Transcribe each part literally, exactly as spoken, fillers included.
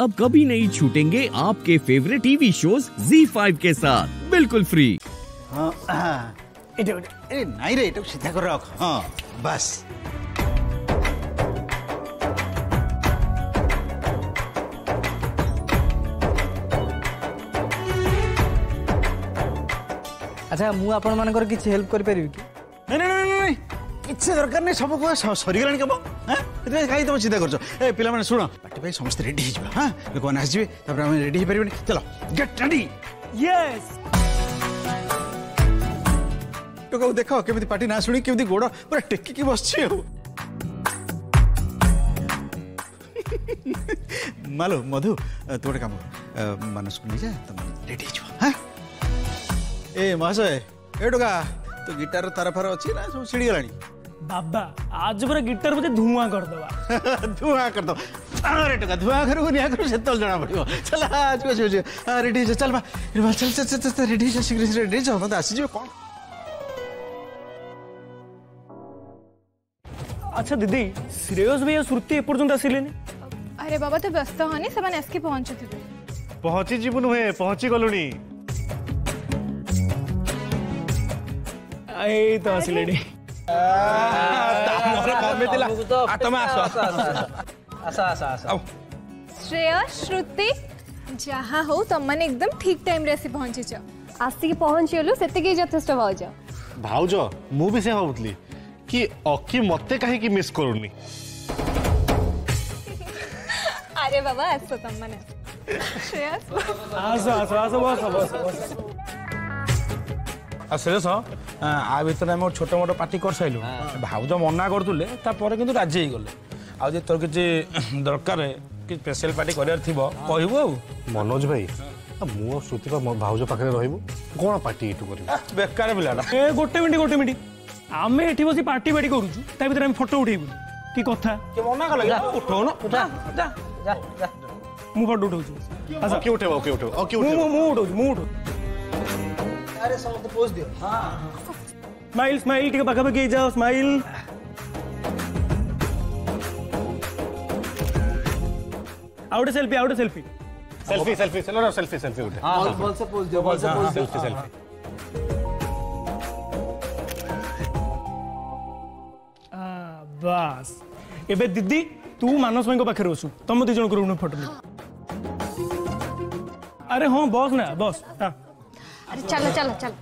अब कभी नहीं छूटेंगे आपके favourite TV shows Zee five के साथ बिल्कुल फ्री। हाँ, अरे नहीं रे, सीधा कर रख। हाँ बस। अच्छा मु आपण मानकर किछ हेल्प कर पारिबि कि? नहीं नहीं नहीं नहीं किछ दरकार नहीं, सब को सरी गलन केबो। हां एते खाई तुम चिंता करछो। ए पिला माने सुनो, पार्टी भाई समस्त रेडी हे जबा। हां लोक आना जबे, तब हम रेडी हे परिबनि। चलो गेट रेडी। यस तो को देखो केमिति पार्टी ना सुनी केमिति गोड़ पूरा टेकी की बसछी हो। मालो मधु तोड़ काम मानस को नीचे तुम रेडी हे जबा। हां ए महाशय एटका तो गिटार तार फार अच्छी ना सब छिड़ी गलानी बाबा, आज पूरा गिटार बजे धुआं कर दवा। धुआं कर दो अरे टका धुआं करू निया करू से तल जना पड़ियो। चल आज को जो रेडी चल बा चल चल चल रेडी से शीघ्र से रेडी जाओ मत आसी जो कौन। अच्छा दीदी श्रेयस भैया श्रुति ए पर्यंत आसिलेनी? अरे बाबा तो व्यस्त होनी से माने एसके पहुंचथिबे। पहुंची जीवन हे पहुंची गलुनी आई तो असलेडी आ तमोर कमेतिला आ तमे आसो आसो आसो आसो। श्रेयस श्रुति जहां हो तमन एकदम ठीक टाइम रे आसी पहुंची छ। आसी के पहुंचियलु सेते के यथेष्ट भाउजो भाउजो मु भी से होतली कि ओकी मते काहे की मिस करूनी। अरे बाबा आसो तमने श्रेयस आसो आसो आसो बस बस श्रेयस। हाँ आ भर आम छोट मोट पार्टी कर सारू भाउज मना करुले कि राजी हो गले आज तोर किसी दरकार कि स्पेशल पार्टी कर मनोज भाई मु श्रुति भाउज पाखे रही कौन पार्टी यू कर बेकार पे गोटे मिनट गोटे मिनट आम ये बस पार्टी पार्टी करुचुम फटो उठेबू कि कथा मना कल उठाऊ मुझे फटो उठाऊ किए उठे उठाऊ उठाऊ अरे समस्त पोज दियो। हाँ स्माइल स्माइल ठीक पाखा पाखी जाओ smile. Out selfie out selfie selfie selfie चलो ना सेल्फी सेल्फी उठे। हां बॉल से पोज दियो बॉल से पोज दियो सेल्फी। आ बस एबे दीदी तू मानस भाई को पाखे रहसु तुम दु जन को रूम फोटो अरे हां बॉस ना बॉस। हां अरे चलो चलो चलो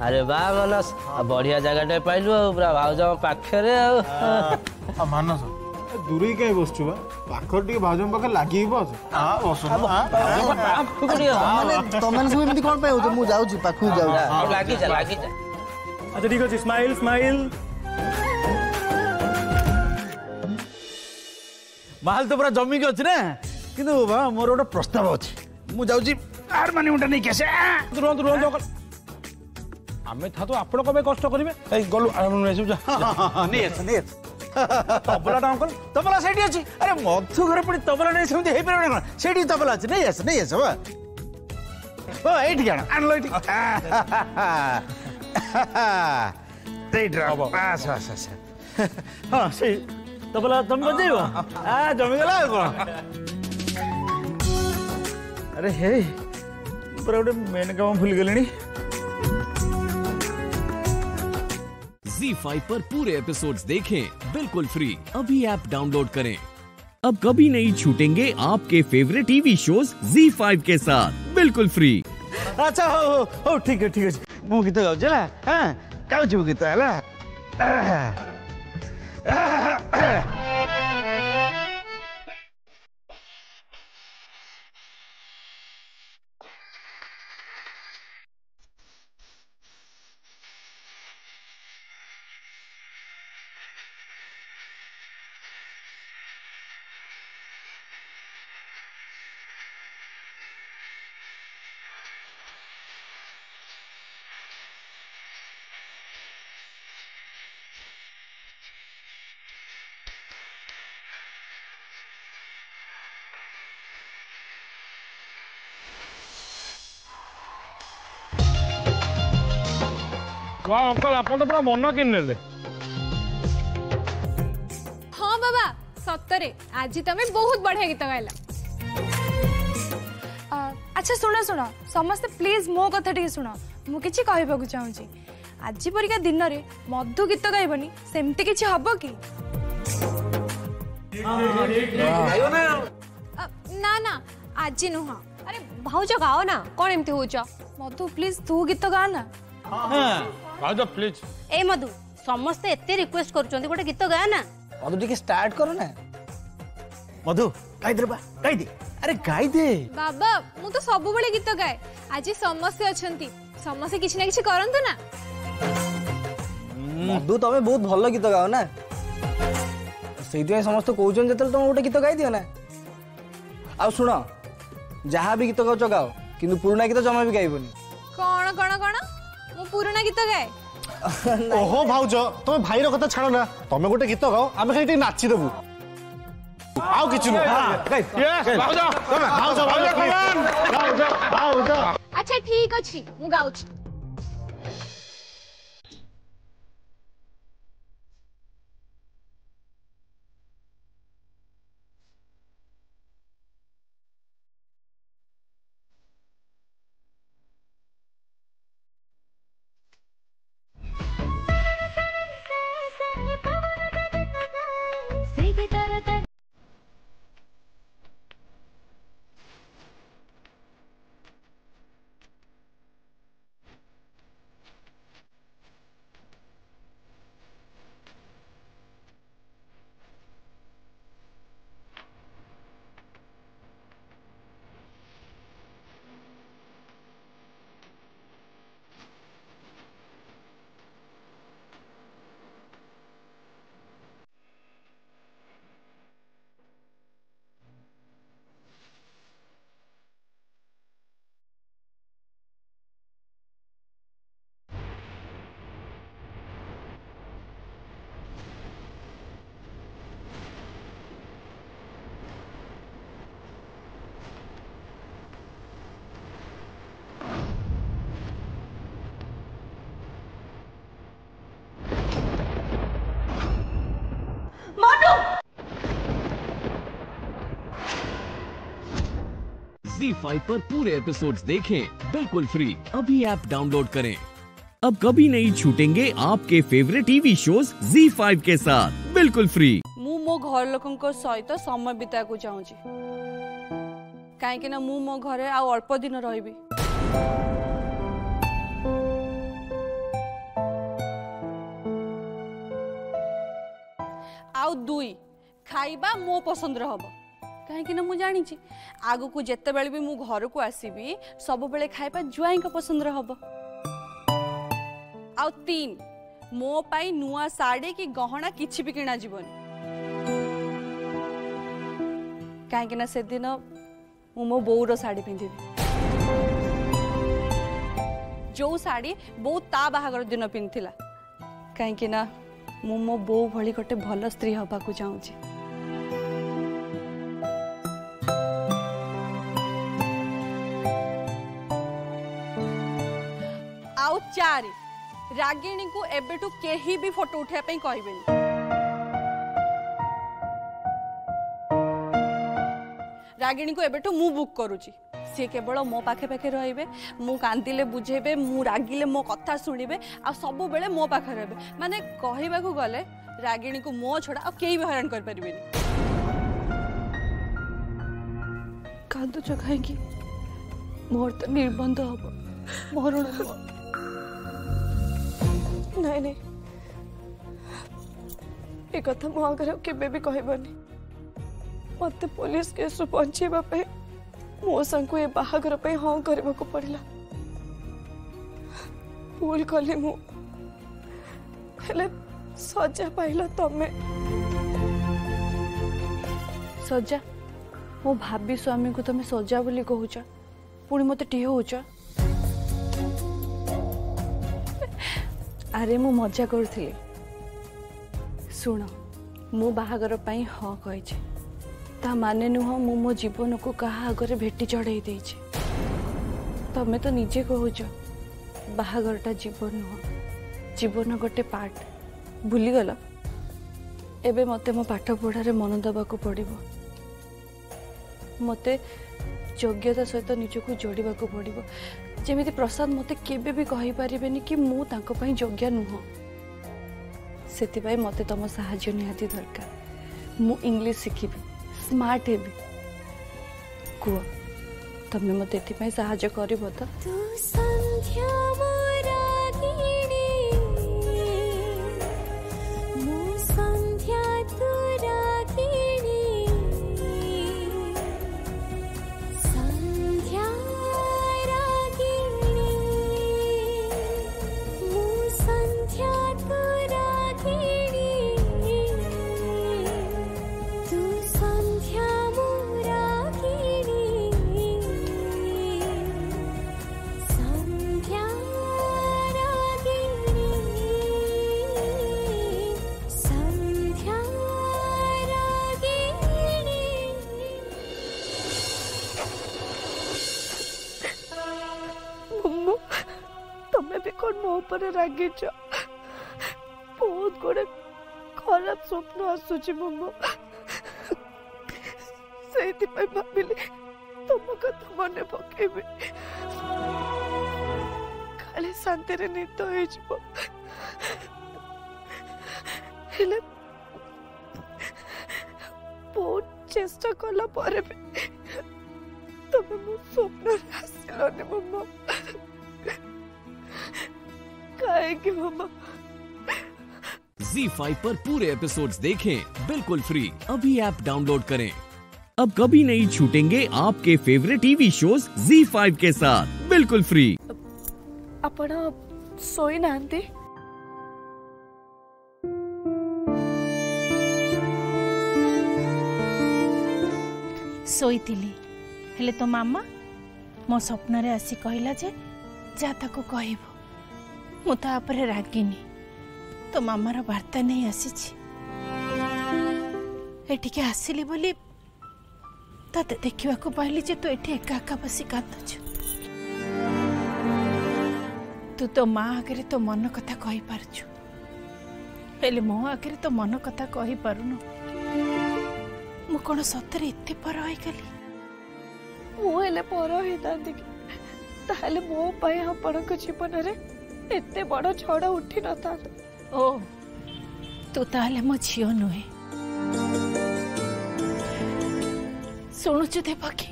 अरे वाह मानस बढ़िया जगह टे पाइलु पूरा भाउज पाखे रे आ मानस दूरी कहीं बस छुवा पाखर टी भाउज पाखे लागी बस। हां बस माने तमन सब एमती कोन पाइउ मु जाउ छी पाखू जाउ लागी जा लागी जा। अच्छा ठीक है स्माइल स्माइल माल तो पूरा जमी के अच्छे ना कि मोर गोटे प्रस्ताव अच्छे मुझे मानी मुझे नहीं कैसे रुहत रुहत आम था तो आप कष्ट करेंगे गलु तबला अंकल तबला से अरे मधु घर पी तबला नहीं से तबला अच्छे नहीं आस नहीं आस ये आन से तबला तुम बजेबो आ जमी गला को। अरे हे पूरा गोटे मेन काम भूल गलिनी। ज़ी फाइव पर पूरे एपिसोड्स देखें बिल्कुल फ्री, अभी ऐप डाउनलोड करें। अब कभी नहीं छूटेंगे आपके favourite TV shows Zee five के साथ बिल्कुल फ्री। अच्छा हो हो, हो ठीक है ठीक है मु गीत गाउ जला। हां गाउ जो गीत आला वाह अंकल आपन तो पूरा मन किन ले। हां बाबा सतरे आज तमे बहुत बढ़िया गीत गायला। अच्छा सुना सुना समस्त प्लीज मो कथा टी सुना मु किछि कहबा को चाहू छी आज परिका दिन रे मधु गीत गायबनी सेमति किछि हबो की गायो ना ना ना आज नु हां अरे भाऊज गाओ ना कोन एमति होछ मधु प्लीज तू गीत गा ना। हां भाऊज प्लीज ए मधु समस्त एते रिक्वेस्ट करू चंदी गोटे गीत गा ना मधु ठीक स्टार्ट करो ना मधु गाई दे बा गाई दे अरे गाई दे बाबा मु तो सब बेले गीत गाए आज समस्या अछंती समस्या किछ ना किछ करंतु ना मधु तमे बहुत भलो गीत गाओ ना सेइते समस्त कहउछन जतल तुम गोटे गीत गाई दियो ना आ सुनो जहां भी गीत गाओ गाओ किंतु पुराना गीत जमा भी गाइबोनी कोन कोन कोन मु पुराना गीत गाए ओहो भाऊज तुम भाई रो कथा छाड़ो ना तुम गोटे गीत गाओ आमे खाली नाचि देबू आओ किचन हां भाऊज तुम भाऊज भाऊज भाऊज अच्छा ठीक अछि मु गाउ छी ज़ी फाइव पर पूरे एपिसोड्स देखें बिल्कुल फ्री अभी ऐप डाउनलोड करें। अब कभी नहीं छूटेंगे आपके favourite TV shows Zee five के साथ बिल्कुल फ्री। मु मो घर लोकन को सहित समय बिता को चाहू छी काहे कि ना मु मो घरे आ अल्प दिन रहबी आ दुई खाइबा मो पसंद रहबो कहीं ना मुझे आगु को जिते बे भी मु घर को आसबि सब बेले खाइबा जुआई पसंद रहबो आ तीन मो पाई नुआ साड़ी की गहना किछि भी किना जीवन कहीं ना से दिन मु मो बोर साड़ी पिंधिबी जो साड़ी बो ता बाहागर दिन पिंधिला कहीं ना मु मो बो भली गोटे भल स्त्री हबा को चाहूँ चार रागिणी को एबेटू केही भी फोटो उठा कहबे रागिणी को एबेटू मु बुक करूची सी केवल मो पाखे पाखे रहिबे मु कांदिले बुझेबे मु रागिले मो कथा सुनिबे आ सब बेले मो पाखे रहबे माने कहबा को गले रागिणी को मो छोड़ा आ केही भी हैरान कर परिबे कांदो जगह की मोर त निर्बंध हबो मोर नहीं नहीं एक कथा मो आगे केबे भी कहबनी मत पुलिस केस पहुंचेबा पे मो संग ए बाहागर पे हां करबा को पड़ला भूल कले मु हेले सजा पाइला तमे सजा मो भाभी स्वामी को तमे सजा बोली कहूचा पुणी मते टी होचा अरे मु मजा करी शुण मु बाहागर पाई हाँ कही माने नुह मु मो जीवन को कहा आगे भेटी चढ़ई दे तमें तो निजे कहूच बाहागरटा जीवन नुह जीवन गोटे पार्ट भूलीगल एबे मते मो पाठ पढ़ारे मन देवाक पड़ो मत योग्यता सहित निजक जोड़ाक पड़ो जमी प्रसाद मते केबे भी कहि पारिबेनी कि मु तांको पई योग्य नुह से मत तुम साहय निहाती दरकार मु इंग्लिश शिखिबी स्मार्ट हेबी कु तमे मते एथि पई साहय करबो त रागी बहुत गोड़े खराब स्वप्न आसुची मम्मा भाविली तुम कथा मन पकेबी खाली शांति निद हो बहुत चेष्टा कला तुम मो स्वप्न आसलानी मम्मा मम्मा। ज़ी फाइव पर पूरे एपिसोड्स देखें बिल्कुल फ्री। अभी ऐप डाउनलोड करें। अब कभी नहीं छूटेंगे आपके favourite TV shows Zee five के साथ बिल्कुल फ्री। अपना सोई ना आंटी। सोई तिली हेले तो मामा मो स्वप्न रे आसी कहला जे जा ताको कहबो मु रागिनी तो मामार वार्ता नहीं आसी आसिली बोली ते देखा पाली जे तू ये एका एका बस कादु तू तो माँ आगे तो मन कथा कही पारु हेले मो आगे तो मन कथा कही पारुनु मु कौन सतरे एते पर गली मुझे पर मो आपण जीवन में एते बड़ा छड़ा उठी न था ओ तू ताले मो झियो नुहे सुनुचु देवकी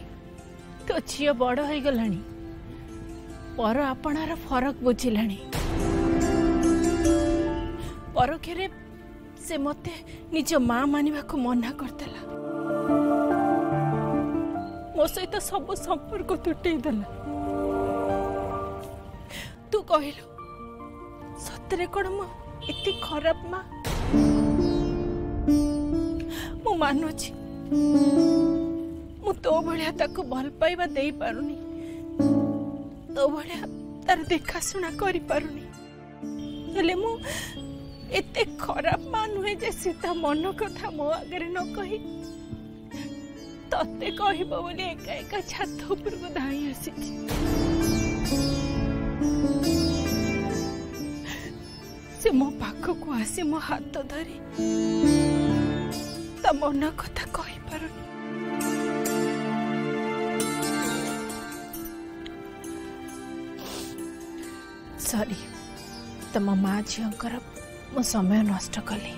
तो झियो बड़ हो गलानी पर आपणार फरक बुझिलानी परखेरे से मते निज मां मानिबा को मना करतला मो सहित सब संपर्क तुटई देला तू कहिलु सतरे कौन माँ इतनी खराब माँ मु मानुची मु तो भलिया ताको भल पाइबा देई पारुनी तो भलिया तार देखा सुना करी पारुनी हेले मु एते खराब माँ नुहे जे सीता मन कथा मो आगे न कही तते कहबो बोली एका एका छात ऊपर को धाई आसी से मो पाख को आसी मो हाथ धरी त मन कथा कही पारुनी सॉरी तम माँ झीकर मो समय नष्ट कली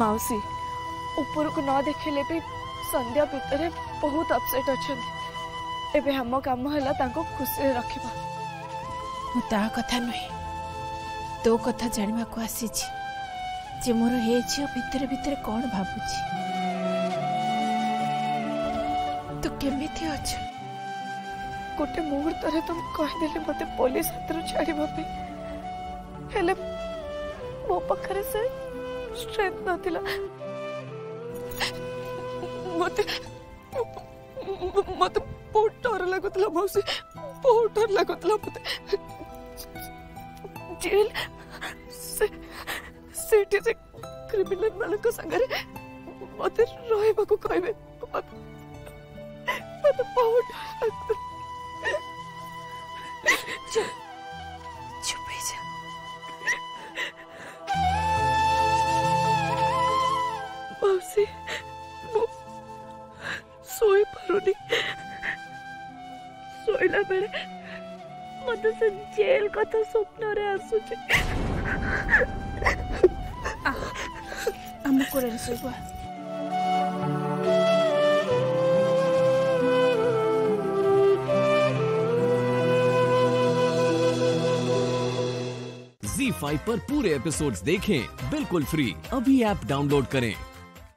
माउसी ऊपर को न देखिले भी संध्या भितर बहुत अपसेट अच्छा एवं आम कम है खुशी रखा मुझे कथा नुहे तो कथा जानवा को आसी जे मोर ये झील भितर भितर कौन भावुच तू केमी अच्छ गोटे मुहूर्त तुम कहीदेली मत पुलिस हाथ छाड़े मो पाखे से स्ट्रेंथ ना थिला मत मत बहुत डर लगुतला मौसी, बहुत डर लगुतला मत जेल से सिटी से क्रिमिनल वालों को संगरे मत रहबा को कहबे मत मत बहुत चुप चुप ही जा। मौसी सोई परुनी सोईला बेले मत से जेल कथा स्वप्न रे आसुचे हम कोरे सोईबा ज़ी फाइव पर पूरे एपिसोड्स देखें बिल्कुल फ्री। अभी ऐप डाउनलोड करें।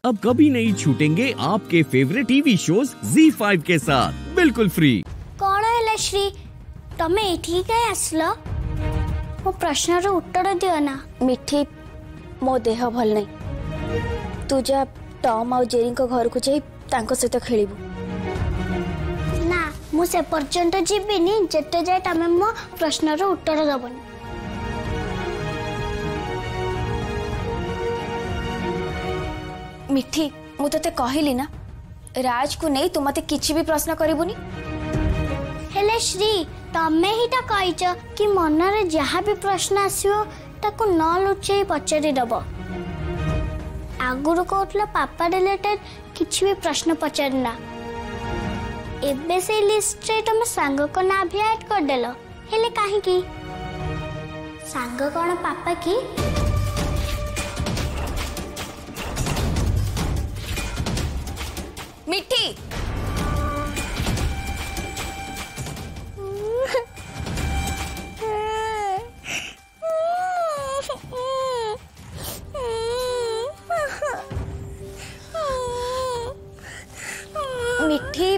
अब कभी नहीं छूटेंगे आपके favourite TV shows Zee five के साथ बिल्कुल फ्री। कौन है लक्ष्मी तमे एठी के आसलो वो प्रश्न रो उत्तर दियो ना। मिठी मो देह भल नहीं तू जा टॉम और जेरी को घर को जाई तांको सहित खेलिबू ना। मु से पर्यंत जीविनी जते जाय तमे मो प्रश्न रो उत्तर दबनी। मिठी मु तते कहली ना राज को नहीं तू मते किछि भी प्रश्न करबुनी। हेले श्री तमे हिटा कहिछ कि मन रे जहा भी प्रश्न आसियो ताको न लुचेई पचरी दबो। आगुरु कोतला पापा रिलेटेड किछि भी प्रश्न पचरना। एबे से लिस्ट रे तमे संग को ना भी ऐड कर देलो। हेले काहे की संग कोन पापा की मिठी मिठी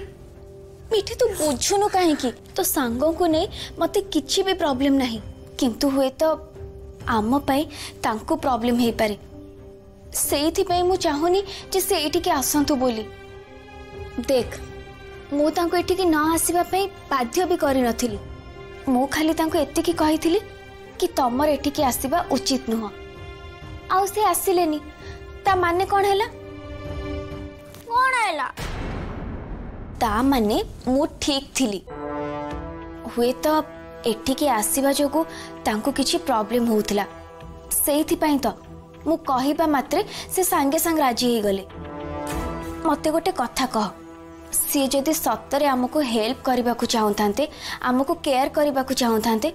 मिठी तू बुझुनु कहीं की तो सांगों को नहीं मते किछि भी प्रॉब्लम नहीं किंतु हुए तो आम पाई तांको प्रॉब्लम है पारे सेइथि पई मु चाहुनी जे सेइठी के आसंतु बोली। देख मु तांको एठी की न आसीबा पे बाध्य भी करी नथिली। मु खाली तांको एति की कहिथिली कि तमर एठी की आसीबा उचित नह आउ से आसीलेनी ता माने कोन हैला कोन हैला ता माने मु ठीक थिली हुए तो एठी की आसीबा जोगु तांको किछि प्रॉब्लम होउथला सेथि पई तो मु कहिबा मात्रे से सांगे संग राजी हे गले। मते गोटे कथा कह सी जदि सतरे आमको हेल्प करने को चाहते आमको केयर करने को चाहते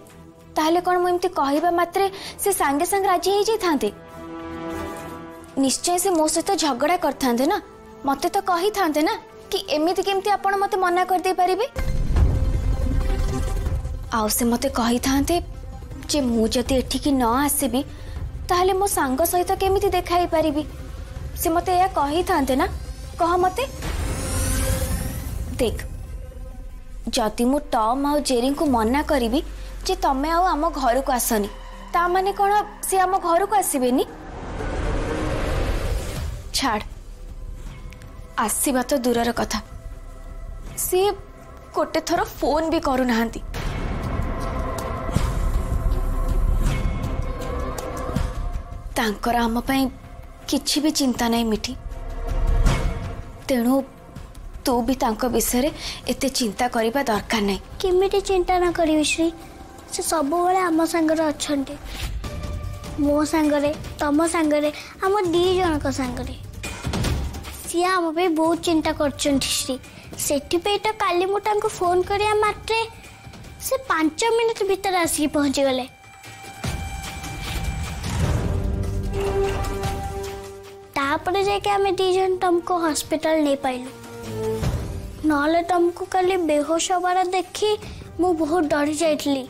ताहले कौन मुझे कहवा मात्रे से सांगे सांग राजी हो जाते निश्चय से मो सहित झगड़ा करते ना। मते तो कही था ना कि एमती केमती आप मत मना करदे पारे आउ से मते कही था जे मुझे एठिक न आसबी ताहले मो सांग सहित केमी देखाई पारि से मते या कही था ना। कह मते देख जदि मु टॉम और जेरी को मना करी जे तमें आम घर को आसनी ता माने कौन सी आम घर को आसबेनी छाड़ आसवा तो दूरर कथा सी गोटे थर फोन भी करूना तांकर आम पई किछि भी चिंता नहीं। मिठी तेणु तू भी तांको विषय रे एते चिंता करबा दरकार नहीं। केमिटे चिंता ना करिवि श्री से सब बेले आम संग रे अछंटे मो संग रे तम संग रे हम दी जन को संग रे सी हम पे बहुत चिंता करछंटी श्री सेठी पे तो काली मु तांको फोन करिया मात्रे से पाँच मिनट भीतर आसी पहुंच गले। तापरे जाके आमे दी जन तुमको हॉस्पिटल नहीं पाइलु नाले तुमको कल बेहोश हमारा देखी मु बहुत डर जाइतली।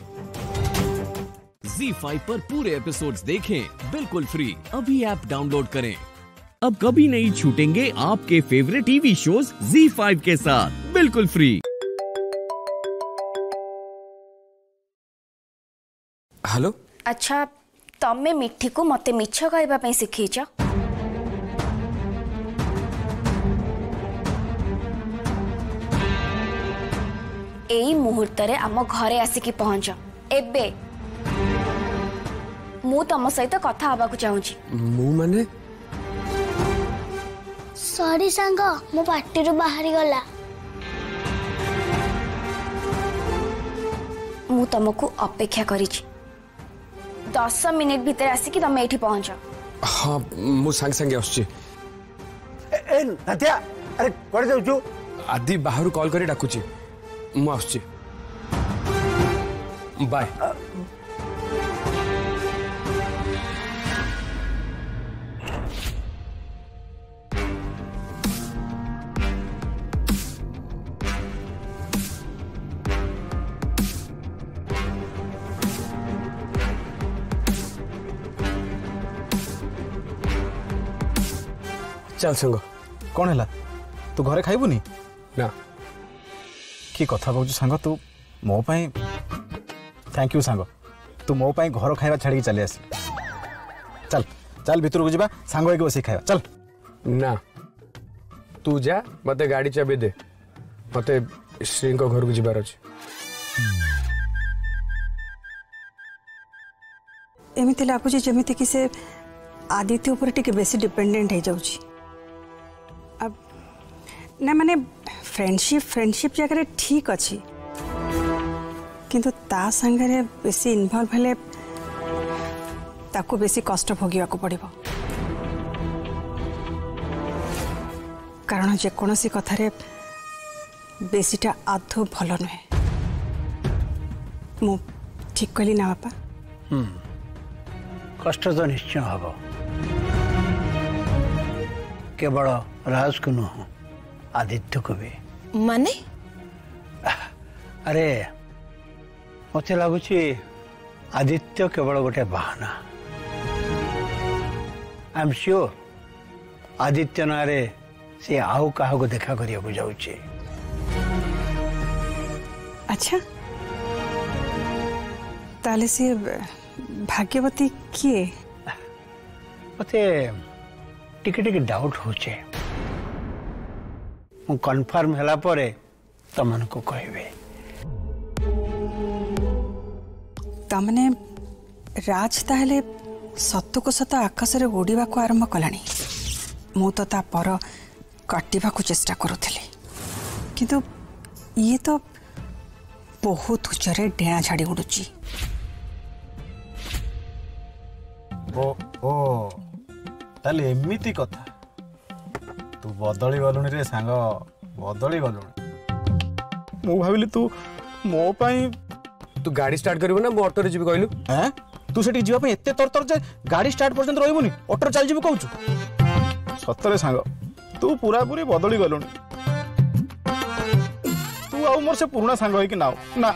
ज़ी फाइव पर पूरे एपिसोड्स देखें बिल्कुल फ्री। अभी ऐप डाउनलोड करें। अब कभी नहीं छूटेंगे आपके favourite TV shows Zee five के साथ बिल्कुल फ्री। हेलो अच्छा तमे मिठी को मते मिछ कहबा पई सिखैछ। एई मुहूर्त रे आम घरे आसिकी पहुंच एबे मु तुम सहित कथा हवा को चाहूँगी। मु माने सॉरी सांग मो पार्टी रो बाहरी गला। मु तुमको अपेक्षा करिछि दस मिनट भीतर आसिकी तुम एठी पहुंच। हां मु संग संगे आछी। ए नत्या अरे कोड़े जाउछु आदि बाहर कॉल करे डाकुछि मु आछी बाय। चल संग कौन है तू घरे खाइबुनी ना की कथा कहू सांग तू मो पाई। थैंक यू सांग तू मो पाई घर खाइबा छाड़ी चले आस। चल चल भीतर को जीवा सांग होके बसी खाइबा। चल ना तू जा मते गाड़ी चाबी दे मते श्री को घर को जीवार अछि। एमिति लागुछि जेमिति कि से आदित्य ऊपर टिके बेसी डिपेंडेंट हे जाउछि। अब ना माने फ्रेंडशिप फ्रेंडशिप जगह ठीक अच्छी किंतु ता संगे बेसी इन्वॉल्व हेले ताको बेसी कष्ट भोगिया को पड़िबो कारण जे कोनोसी कथा रे बेसीटा आधो भलो नहे। मु ठीक कहली ना बापा? हम कष्ट तो निश्चय हबो केवल राज को नुह आदित्य को भी माने। अरे मत लगुच आदित्य केवल गोटे बहाना। आई एम श्योर आदित्य ना रे से आउ काहा को देखा करिया को जाउचे। अच्छा ताले से भाग्यवती किए मते टिके टिके डाउट होचे मु कन्फर्म होला परे तमन को कहबे। तमने राज ताहले सत्य को सत आकाश रे उड़ीबा को आरंभ कलानी। मु तो ता पर काटिबा को चेष्टा करूथले किंतु ये तो बहुत उचरे डेणा झाड़ी उडुची। ओ ओ ताले एमिती कथा तू बदली गलुनी रे सांग बदली गलुनी। मु भाबिली तू मो पाई तू गाड़ी स्टार्ट करबो ना मो ऑटो रे जीबी कहलु। हैं तू सेठी जीवा पे एते तरतर जे गाड़ी स्टार्ट पर्यंत रहिबोनी ऑटो रे चल जीबी कहउछु। सत्य रे सांग तू पूरा पूरी बदली गलुनी। तू आ मोर से पुराना सांग होई कि ना ना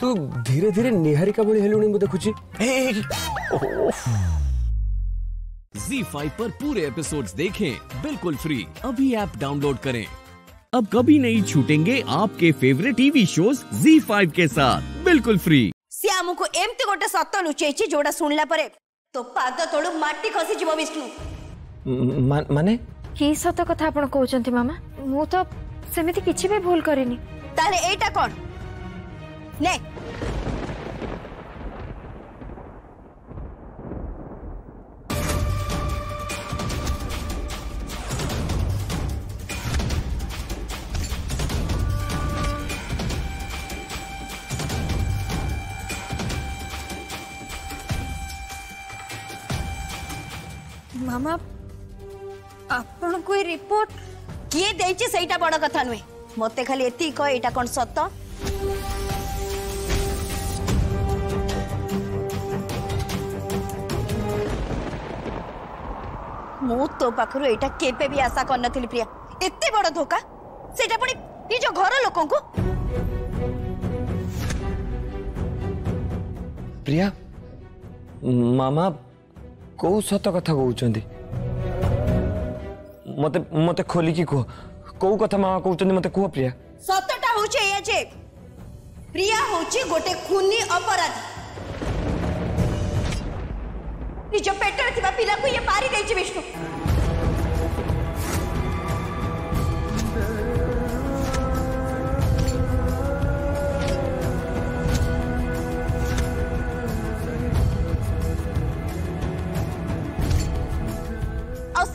तू धीरे धीरे निहारिका भली हेलुनी मु देखुची। ज़ी फाइव पर पूरे एपिसोड्स देखें बिल्कुल फ्री। अभी ऐप डाउनलोड करें। अब कभी नहीं छूटेंगे आपके favourite TV shows Zee five के साथ बिल्कुल फ्री। श्याम को एमते गोटे सत्य लुचेची जोड़ा सुनला परे तो पाद तोळु माटी खसी जीव विष्णु। माने की सत्य कथा आपण कहउचंती मामा? मु तो सेमिति किछि भी भूल करिनी। ताले एटा कोन ने मामा आपण कोई रिपोर्ट किए देछि सेटा बड़ कथा नुहे मते खाली एती कह एटा कोन सत्य। मु तो पाखरु एटा केपे भी आशा करन थिली प्रिया। एते बड़ धोका सेटा पड़ी निज घर लोकन को। प्रिया मामा को सत कथा कहउचंदी मते मते खोली की को को कथा मामा कहउचंदी मते को। प्रिया सतटा होचे ए जे प्रिया होची गोटे खूनी अपराधी नि जो पेटर थिबा पिला को ये मारी देछि विष्णु।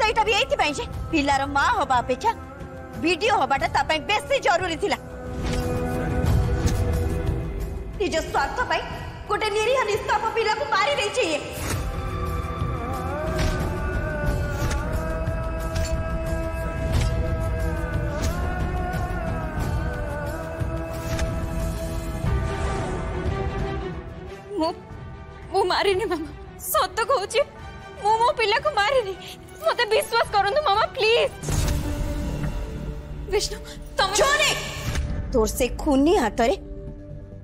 सहित भी एइथिपाई जे पिलार माँ हवा अपेक्षा भिडियो हवाटा ता पई बेसी जरूरी थिला। निज स्वार्थ पई गोटे निरीह निष्पाप पिला को मारी देई छी। मु मु मारिनी मामा, सत कहूची मु मो पिला को मारिनी, मते विश्वास करंतु मामा प्लीज। विष्णु तुम छोरे तोर से खूनी हाथ रे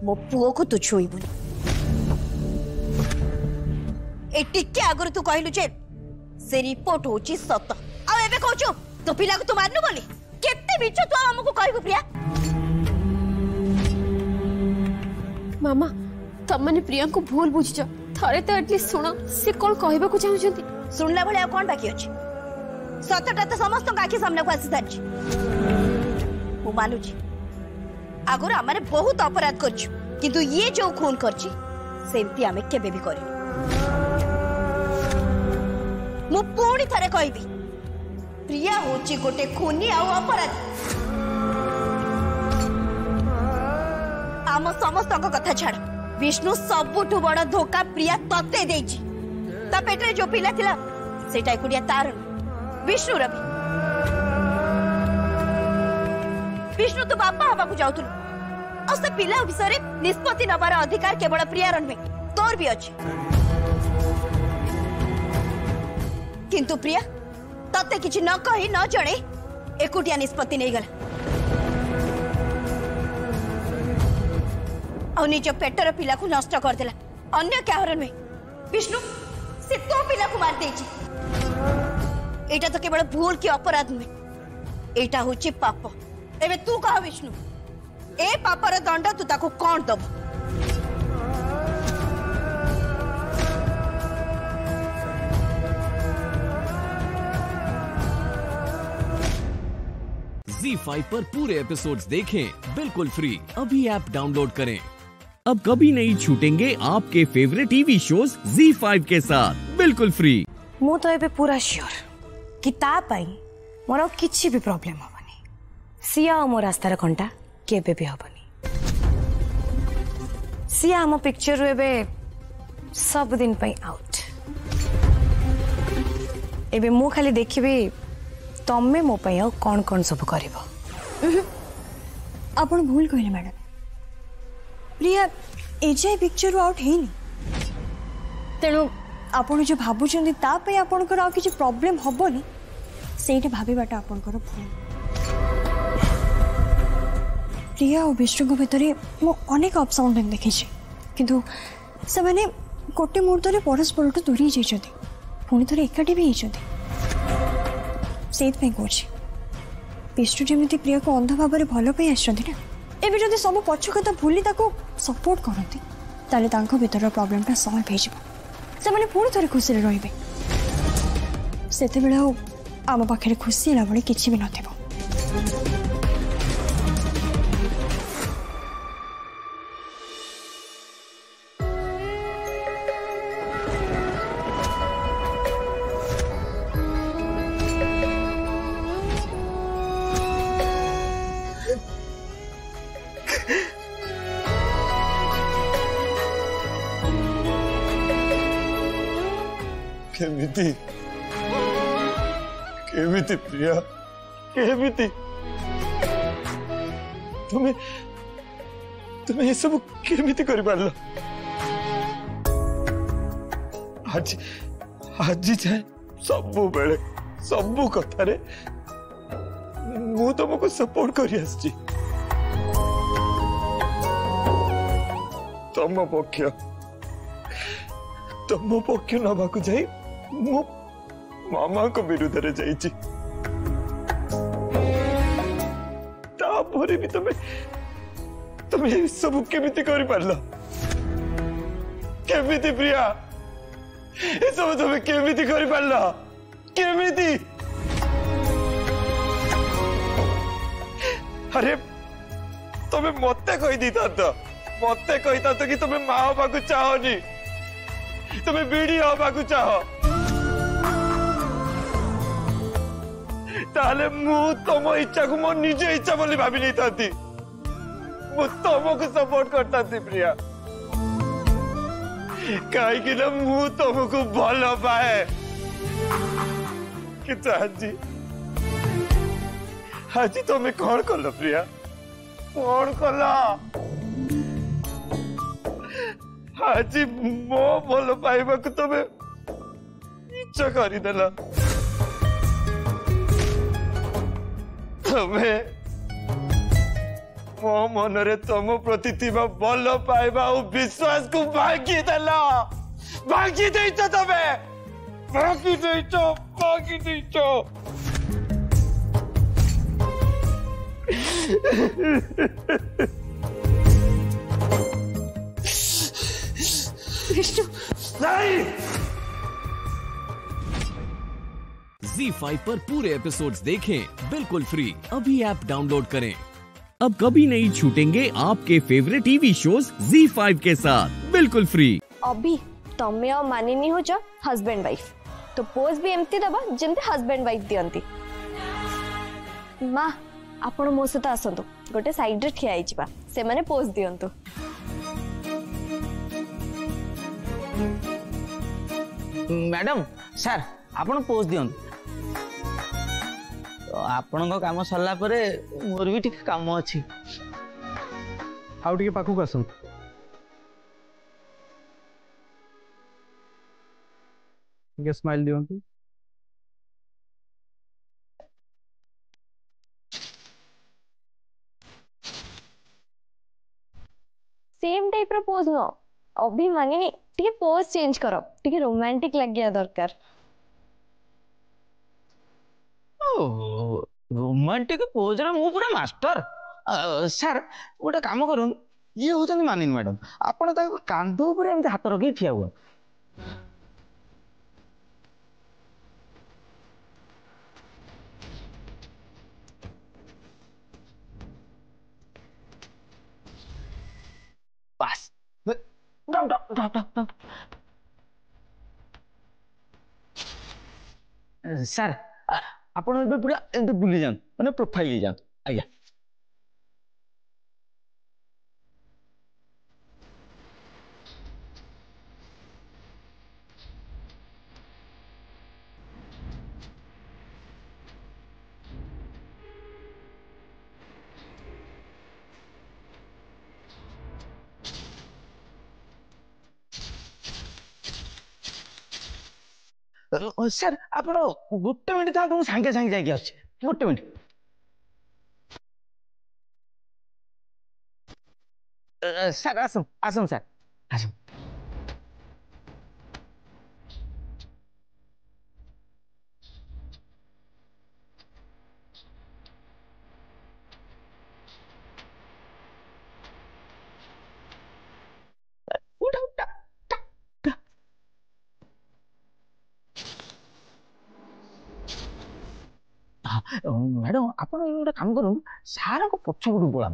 मो पुओ को तू छुईबुनी। ए टिके आगर तू कहलु जे से रिपोर्ट होची सत, आ एबे कहूचो तो पिला को तू मारनु बोली केते बिचो तू हमको कहबो प्रिया। मामा तमने प्रिया को भूल बुझ जा, थारे तो एटलीस्ट सुना से कोन कहबा को चाहू छथि। सुनला भले आ कोन बाकी अछि, सतटा तो समस्त आखि सामने को आसी सारछि। ओ मानुजी आगोर हमरे बहुत अपराध करछु, किंतु ये जो खून करछि सेमती हमें केबे भी करिनु। मु पूरी थारे कहबी प्रिया होछि गोटे खूनी आ अपराधी। हम समस्त को कथा छाड़, विष्णु सबुठू बड़ धोखा प्रिया तते देछि। ता पेटरे जो पिला थिला सेटा एकुडिया तार विष्णु रवि। विष्णु तो बापा हवा को जाउतुल, और से पिला विषय निष्पत्ति नबार अधिकार केवल प्रिया रनमे तोर भी अछि, किंतु प्रिया तते किछि न कहि न जणे एकुडिया निष्पत्ति नै गेला। और निज पेटर पिला को नष्ट कर देला, अन्य क्या हरण में विष्णु से तो पिला को मार देछि। एटा तो केवल भूल के अपराध में एटा होछि पाप। एबे तू कह विष्णु ए पापर दंड तू ताको कोन दब? ज़ी फाइव पर पूरे एपिसोड्स देखें बिल्कुल फ्री, अभी ऐप डाउनलोड करें। अब कभी नहीं छूटेंगे आपके favourite TV shows Zee five के साथ बिल्कुल फ्री। मु तो एबे पूरा श्योर कि ता पाई मोर किछि भी प्रॉब्लम होबनी, सिया मोर रास्तार घंटा केबे भी होबनी। सिया हम पिक्चर रे एबे सब दिन पई आउट। एबे मु खाली देखिबे तमे मो पई आ कोन कोन सब करिवो। आपण भूल कहले मैडम, प्रिया एजे पिक्चर आउट हेनी, तेणु आपण जो भाबुचंदी ता पे आपण को आ किछि प्रॉब्लम होबोनी सेटा भाबीबाटा आपण को भूल। प्रिया ओ विष्णु को भीतर मो अनेक अप्स एंड डाउन देखि छी, किंतु से माने कोटे मुहूर्त रे परस्पर को दूरी जाई छथि, पुणी थोड़े एकाठी भी हेई छथि। सेतपे कोछि विष्णु जेमिति प्रिया को अंध भाव में भल पई आछथि ना, एबे जदि सब पछ कथा भूली ताको सपोर्ट करती ताले तांको भीतर प्रॉब्लम ता सॉल्व हे जिवो, से माने पूर्ण थोड़े खुशी रे रहबे। सेते बेला आम पाखे खुशी ला बले किछि भी नथिबो। केमिति प्रिया केमिति तुम्हें तुम्हें ये सब केमिति करि पारला? आज आज जाए सब बेले सब कथा रे मु तुमको सपोर्ट करि आछि, तुम पक्ष तुम पक्ष नवा को जाई मु मामा को विरुद्ध रे जाईची। तापोरे भी तमे तमे सब केमिति करि पारला? केमिति प्रिया ए सब तमे केमिति करि पारला? केमिति? अरे तमे मते कहि दीता तो मते कहिता तो कि तमे मां बाबा को चाहोनी, तमे बीडी बाबा को चाहो। ताले मु तमो इच्छा को मो निजे इच्छा बोली भाभी नहीं था थी। मु तमो को सपोर्ट करता थी प्रिया। काहे कि ना मु तमो को भलो पाए। किता हाजी। हाजी तमे कौन करलो प्रिया? कौन करला? हाजी मो भलो पाइबा को तमे इच्छा करी देला। मो मन रे तुम प्रति भल पाइबा विश्वास को भागी देला भागी देच तबे भागी देच भागी देच विष्णु नहीं। ज़ी फाइव पर पूरे एपिसोड्स देखें बिल्कुल फ्री। अभी ऐप डाउनलोड करें। अब कभी नहीं छूटेंगे आपके favourite TV shows Zee five के साथ बिल्कुल फ्री। अभी तमे और मानिनी हो जो हस्बैंड वाइफ तो पोज भी एमती दबा जेमती हस्बैंड वाइफ दियंती। माँ आपण मो सहित आसंतु गोटे साइड रे ठिया आइजिबा से माने पोज दियंतु। मैडम सर आपण पोज दियंतु। आपण को काम सरला परे मोर भी ठीक काम अछि। आउट के पाखु कसम ये स्माइल दियंतु। सेम टाइप रो पोज नो अभी मांगे ठीक पोज चेंज करो ठीक रोमांटिक लग गया दरकार। ओ रोमांटिक पोज रे मु पूरा मास्टर। सर गोटे काम करू ये होचन मानिन मैडम आपण ता कांधो ऊपर हम हाथ रखी ठिया हुआ। बस डम डम डम डम। सर आपण एबे पूरा एंड बुली जान माने प्रोफाइल ले जान। आया सर आप गोटे मिनट था सांगे सांगे जा गोटे मिनट। सर आसम आसम सर आसम। मैडम आपन गोटे काम करू सारा को पछ पटू बोला।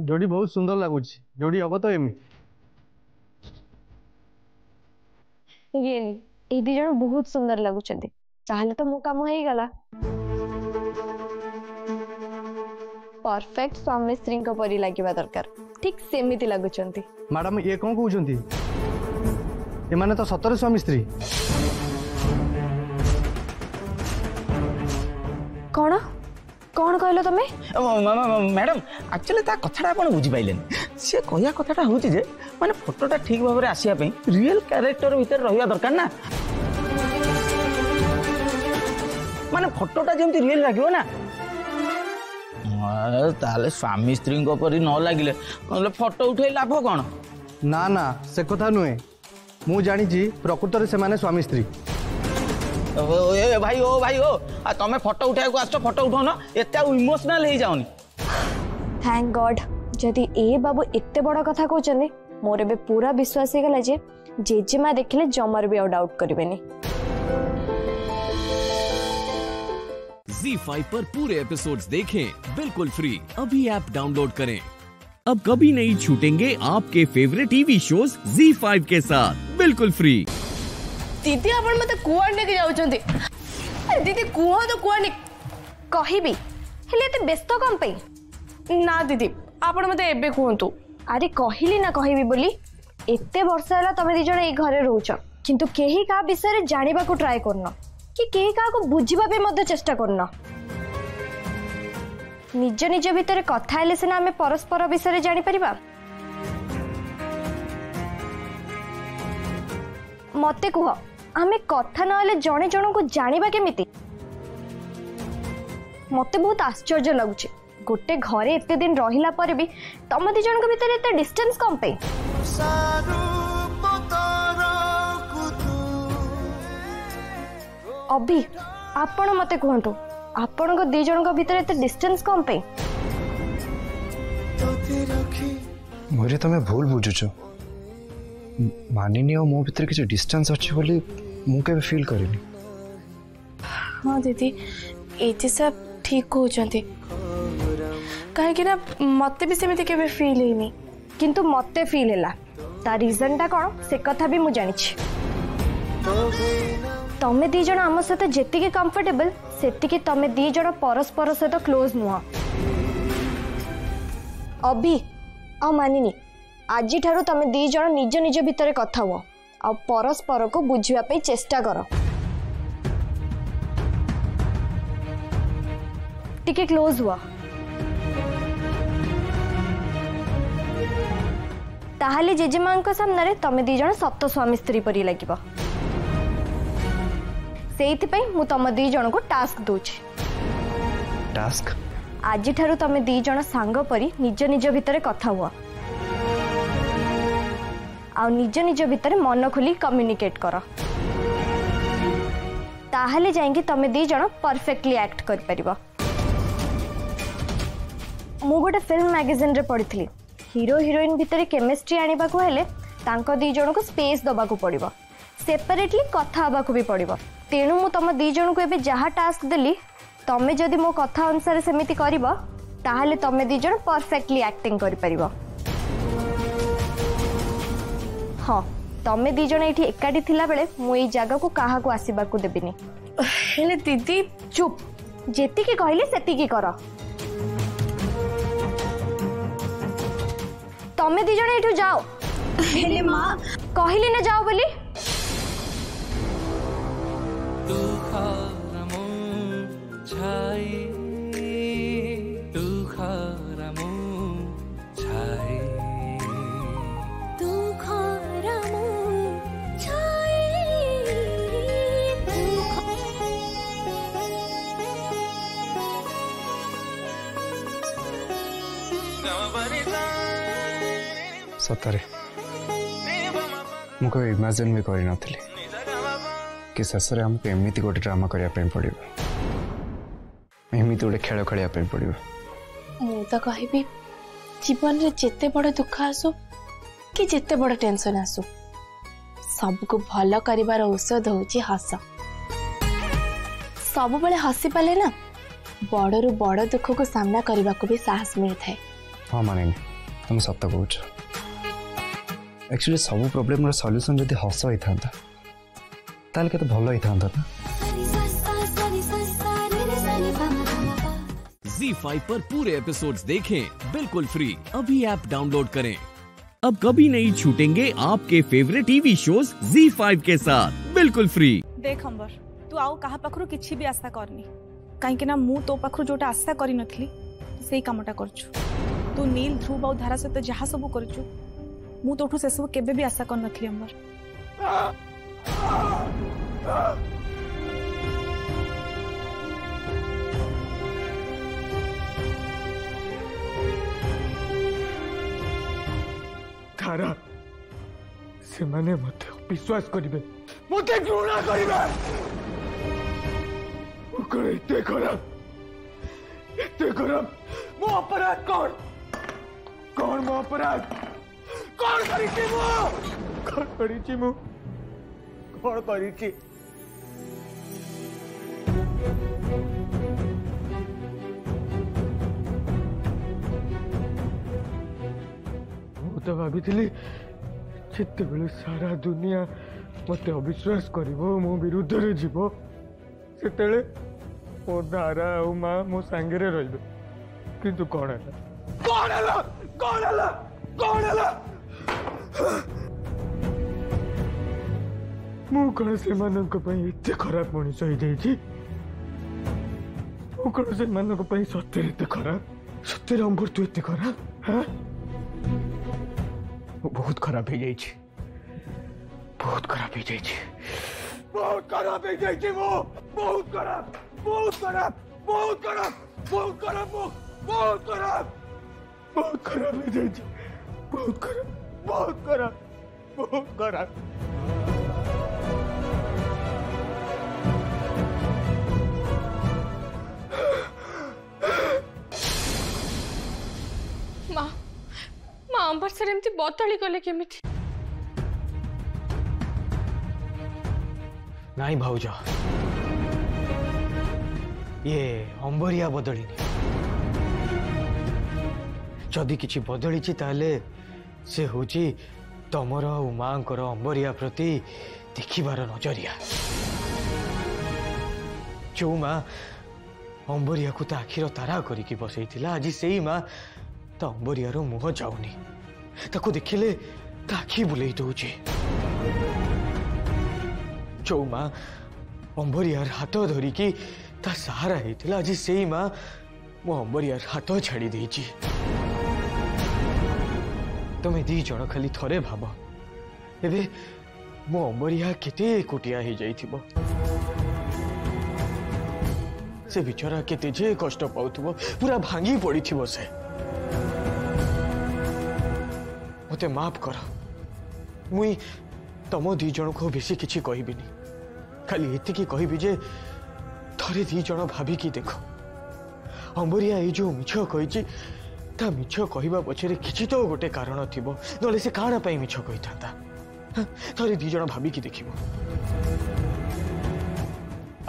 जोड़ी बहुत सुंदर लगुच जोड़ी अब तो एमी ये ए दी जण बहुत सुंदर लगुचंदी चाहले तो मो काम होई गला। परफेक्ट स्वामी स्त्री को परी लागिबा दरकार ठीक सेमिति लगुचंदी। मैडम ये कोन कहउचंदी ए माने तो सतरे स्वामी स्त्री कोन कोन कहलो तमे। मैडम एक्चुअली ता कथाटा आपण बुझी पाइलेन से कहया कथाटा होउची जे माने फोटोटा ठीक भाव में आसिया पे रियल कैरेक्टर भीतर रहिया दरकार ना माने फोटोटा जेमती रियल लागियो ना ताले स्वामी स्त्री को परी न लागिले कहले फोटो उठै लाभ कोन। ना ना से कथा नुए मु जानि जी प्रकृत रे से माने स्वामी स्त्री। ए भाई ओ भाई ओ आ तमे फोटो उठाय को आछो फोटो उठो ना एता इमोशनल हे जाओनी। थैंक गॉड जदि ए बाबू एते बड़ा कथा कहचने मोर ए पूरा विश्वास होगा जे जेजेमा देखिले जमार भी डाउट करेनि। ज़ी फाइव पर पूरे एपिसोड्स देखें बिल्कुल फ्री। अभी ऐप डाउनलोड करें। अब कभी नहीं छूटेंगे आपके favourite TV shows Zee five के साथ बिल्कुल फ्री। दीदी अपन मते कुआर लेके जाउछंती। दीदी कुआ तो कुआनी कहिबी हेले एते व्यस्त कम पई ना। दीदी आपण मते एबे कोंतु। अरे कहिली ना कहिबी बोली एते वर्ष होला तमे दि जण ए घरे रहउछ किंतु केही का विषय रे जानिबा को ट्राई करना कि केही का को बुझिबा पे मते चेष्टा करना। निज निज भितर कथा हेले सिना आमे परस्पर विषय रे जानि परिबा। मते कुह आमे कथा न हेले जणे जण को जानिबा केमिति। मते बहुत आश्चर्य लागुछे गोटे घरे एते दिन रहिला पर भी तमे दि जण को भितर एते डिस्टेंस कम पे। अभी आपण मते कहंतु आपण को दि जण को भितर एते डिस्टेंस कम पे। मोरे तमे भूल बुझुछु मानिनी ओ मो भितर किछ डिस्टेंस अछि बोली मु केबे फील करिनि। हां दीदी एते सब ठीक हो जंती कहीं ना मत भी सेमती के फील है किंतु मत फिल है ता रिजनटा कौन से कथा भी मुझे जानी तुम दिज आम सहित जी कंफर्टेबल से तुम दिज परस्पर सहित क्लोज नुह। अभी आ मानिनी आज तुम दिज निज निज भितर कथा हुआ आ परस्पर को बुझापी चेष्टा कर टिके क्लोज हुआ ताहले जेजेमा सामने रे तमे दी जण सत्य स्वामी स्त्री परि लागिबा। सेइथि पई मु तमे दी जण को टास्क दोछि। टास्क आज थारु तमे दी जण सांग परि निज निज भितरे कथा हुआ आ निज निज भितरे मन खुली कम्युनिकेट करो ताहले जाएंगे तमे दी जण परफेक्टली एक्ट कर परिबा। मु गोटे फिल्म मैगजीन रे पढिथली हीरो हीरोइन भितर केमिस्ट्री आनिबा को हेले तांको दी जण को स्पेस दबा को पड़िबा सेपरेटली कथा आबा को भी पड़िबा। तेनु मु तम दी जण को एबे जहा टास्क देली तमे जदी मो कथा अनुसार सेमिति करिबा ताहले तमे दी जण परफेक्टली एक्टिंग करि परिबा। हां तमे दी जण एठी एकाडी थिला बेले मु ए जागा को काहा को आसीबा को देबिनी। हेले दीदी चुप जेति के कहले सेति के करो। तमे दी जण एठु जाओ हेले मां कहिली ना जाओ बोली। तू खामो छाई तू खामो छाई तू खामो छाई तू सतरे मुझे इमेजिन भी करी नथिले कि ससरे हमको एमती गोटे ड्रामा करिया पई पड़िबो एमती गोटे खेल खेलिया पई पड़िबो। मु तो कहबी जीवन रे जेते बड़ दुख आसो कि जेते बड़ टेंशन आसो सबको भलो करिवार औषध होची हस। सब बेले हसी पाले ना बड़ रु बड़ दुख को सामना करिवा को भी साहस मिलथाय। हां माने तुम सत्य कहूछ एक्चुअली सब प्रॉब्लम रो सॉल्यूशन जदी हस होई थांता ताल के तो भलो होई थांता ना। ज़ी फाइव पर पूरे एपिसोड्स देखें बिल्कुल फ्री। अभी ऐप डाउनलोड करें। अब कभी नहीं छूटेंगे आपके favourite TV shows Zee five के साथ बिल्कुल फ्री। देख अंबर तू आओ कहा पाखरो किछि भी आशा करनी काहे कि ना मु तो पाखरो जोटा आशा करी नथली सेही कामटा करछु। तू नील ध्रुव और धारा सहित जहा सब करछु मु तो उठू से सब केबे भी आशा कर नथली। अंबर धारा से माने मत विश्वास करिवे मते घृणा करिवे ओ करे ते खराब ते खराब मो अपराध कौन कौन मो अपराध कौन करीची मु कौन करीची मु कौन करीची मु तो भाभी जिते बेले सारा दुनिया मत अविश्वास करिवो मो विरुद्ध रे जीवो सेतेले ओ धारा ओ मां मो संगे रे रहिबे किंतु कोन हला कोन हला कोन हला कोन हला मु कोन से मानन को पई इते खराब मणि सही देछि ओ कोन से मानन को पई सत्य इते खराब सत्य अंबर तू इते खराब हां बहुत खराब हो जाई छी बहुत खराब हो जाई छी बहुत खराब हो जाई छी वो बहुत खराब बहुत खराब बहुत खराब बहुत खराब बहुत खराब बहुत खराब हो जाई छी बहुत खराब बहुत खराब बहुत खराब मां मां अंबर सर एमती बतली गले केमिति नाई भाऊज ये अंबरिया बदली जदि किसी बदली से हूँ तमर उमा अंबरिया प्रति देखिबार नजरिया जो माँ अंबरिया को आखिर तारा करके बसई आज से माँ तो अंबरिया मुह जाऊनी देखिले आखि बुले दौचे जो माँ अंबरियार हाथ धरिकी ता सहारा होता आज से माँ मो अंबरियार हाथ छाड़ी देछि तुम्हें दी जन खाली थरे भाव एबे मो अंबरिया केते कुटिया हो जाइथिबो से बिचारा केते जे कष्ट पाउथिबो पूरा भांगी पड़िथिबो से मते माफ कर मुई तमो दी जन को बेसी किछि कहिबिनी खाली एतिकी कहबी जे थरे दी जन भाविकी देख अंबरिया ये जो मिछ कही मिछ कहवा पछरे किछि तो गोटे कारण थिबो नले से काना पाई मिछ कही थांता थरे दी जन भाविकी देखिबो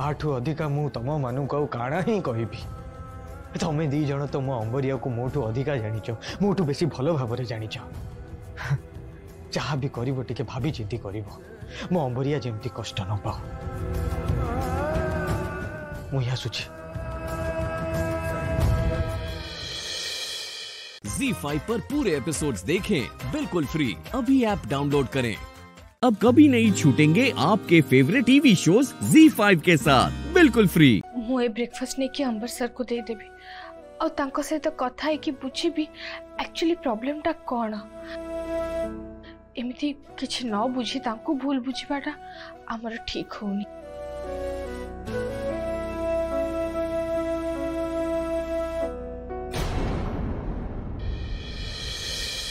आठु अधिका मु तम मानु को काना ही कहबी तमे दी जन तो मो अंबरिया को मोठु अधिका जानिचो मोठु बेसी भलो भाबरे जानिचो जहा भी करिवो टिके भाभी चिंती करिवो मो अंबरिया जेमती कष्ट न पाऊ मु या सुची ज़ी फाइव पर पूरे एपिसोड्स देखें बिल्कुल फ्री अभी ऐप डाउनलोड करें। अब कभी नहीं छूटेंगे आपके favourite TV shows Zee five के साथ बिल्कुल फ्री। मु ए ब्रेकफास्ट नेकी अंबर सर को दे देबी और तांको सहित कथा है कि बुझी भी एक्चुअली प्रॉब्लम टा कोन एमती किसी न बुझी तांको भूल बुझाटा आमर ठीक होनी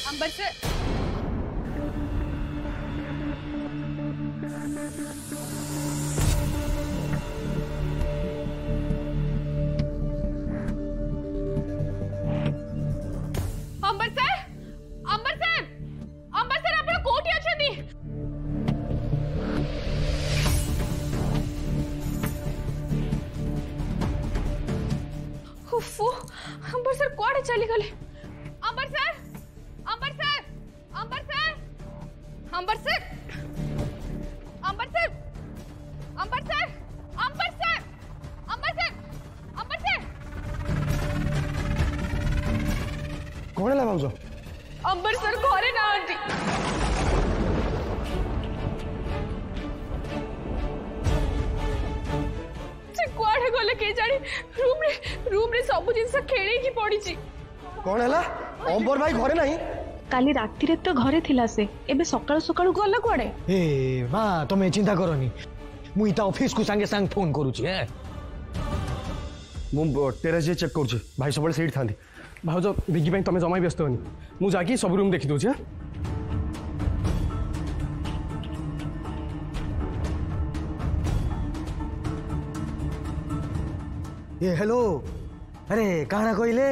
Ambar sir Ambar sir Ambar sir Ambar sir आप कोटी अच्छा दी उफु अंबर सर कोड़े चली गले Ambar sir Ambar sir Ambar sir Ambar sir Ambar sir Ambar sir Ambar sir Ambar sir Ambar sir कौन है भाऊज अंबर सर घरे ना आंटी से कोठे गले के जानी रूम रे रूम रे सब जिंस खेले की पड़ी छी कौन हला अंबर भाई घरे नाही काली राती रे तो घरे थिला से एबे सकाळ सकाळ गला कोडे ए मा तमे चिंता करोनी मुई ता ऑफिस को संगे संग फोन करू छी ए मुम टेरेस चेक करू छी भाई सबले सेट थांदी भाऊज बिगी भाई तमे जमाई व्यस्त होनी मु जाकी सब रूम देखि दो छी ए हेलो अरे काना कोइले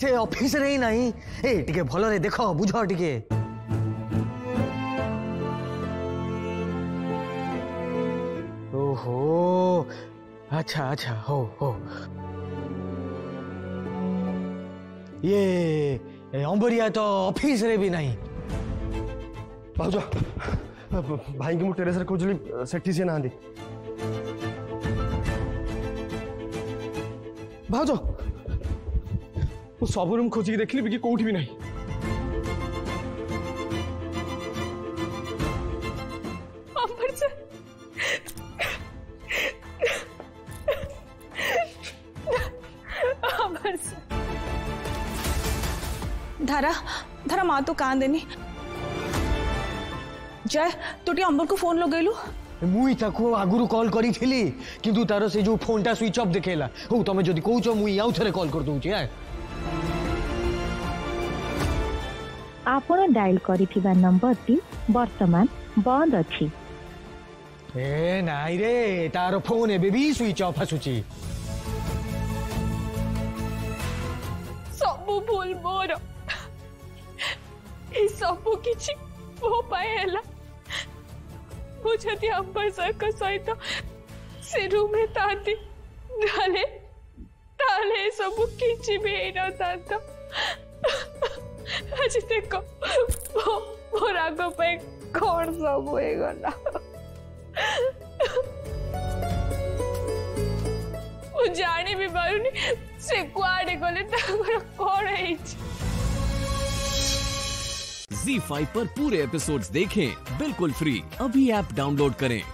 से ऑफिस रे ही नहीं ए टिके भलो रे देखो बुझो टिके ओहो, अच्छा अच्छा हो हो ये अंबरिया तो ऑफिस रे भी नहीं भाज भाई की टेरेस रे खोजली सेठी से ना भाज सब रूम खोजिक देख ली कौटी भी ना धारा धारा माँ तो कान देनी जय तो टी अंबर को फोन लगेलु मुई ताको आगुरु कॉल करी थिली किंतु तारो से जो फोन टा स्विच ऑफ देखेला हो तमे जदी कहूचो मुई आउ थरे कॉल कर दउ छी हाय आपण डायल करिथिबा नंबर टी वर्तमान बंद अछि ए नाइ रे तारो फोन एबे भी स्विच ऑफ आसुची सब भूल मोर सबू किसी हो पाए मुझे अंबर सर का सहित से रूम रे ताती ताले ताले सबू किसी भी न ताता आज देखो वो वो राग पे कौन सबू है गला वो जाने भी बारुनी से कुआड़े गले तागोर कौन है ज़ी फाइव पर पूरे एपिसोड्स देखें बिल्कुल फ्री। अभी ऐप डाउनलोड करें।